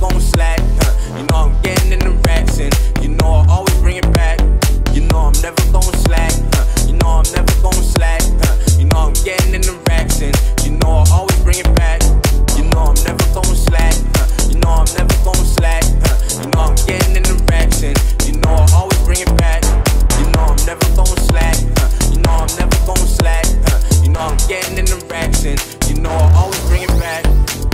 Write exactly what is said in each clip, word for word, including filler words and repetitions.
back on Slack. Huh? You know I'm getting in the racks, and you know I always bring it back. You know I'm never gonna slack. Huh? You know I'm never gonna slack. Huh? You know I'm getting in the racks, and you know I always bring it back. You know I'm never gonna slack. Huh? You know I'm never gonna slack. Huh? You know I'm getting in the racks, and you know I always bring it back. You know I'm never gonna slack. Huh? You know I'm never gonna slack. Huh? You know I'm getting in the racks, and you know I always bring it back. You know I'm never gonna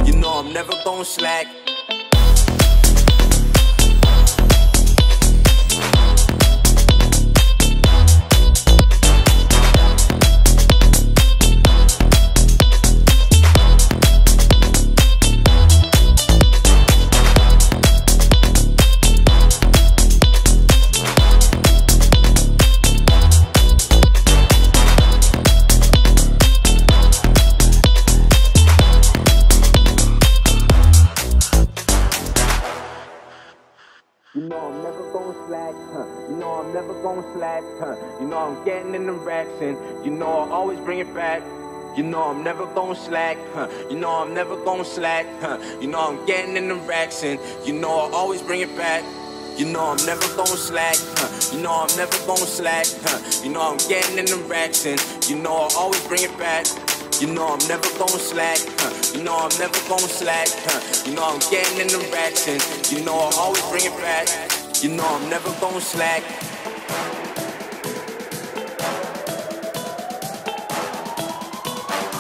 slack. You know I'm never gonna slack, huh? You know I'm never gonna slack, huh? You know I'm getting in the racks, and you know I always bring it back. You know I'm never gonna slack, huh? You know I'm never gonna slack, huh? You know I'm getting in the racks, and you know I always bring it back. You know I'm never gonna slack, huh? You know I'm never gonna slack, huh? You know I'm getting in the racks, and you know I always bring it back. You know I'm never gonna slack, huh?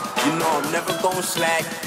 You know I'm never gonna slack, huh? You know I'm getting in the racks, and you know I always bring it back. You know I'm never gonna slack. You know I'm never gonna slack.